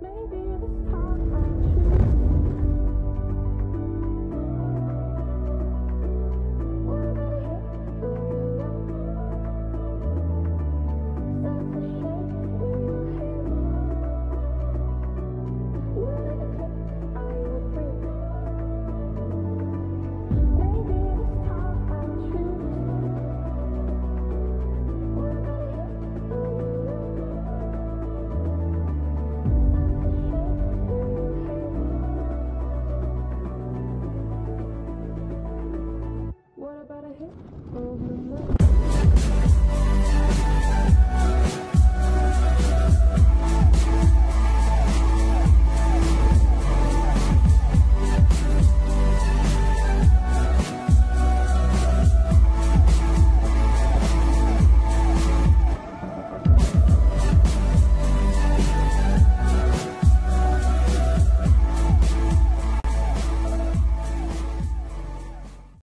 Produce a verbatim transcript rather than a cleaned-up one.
Maybe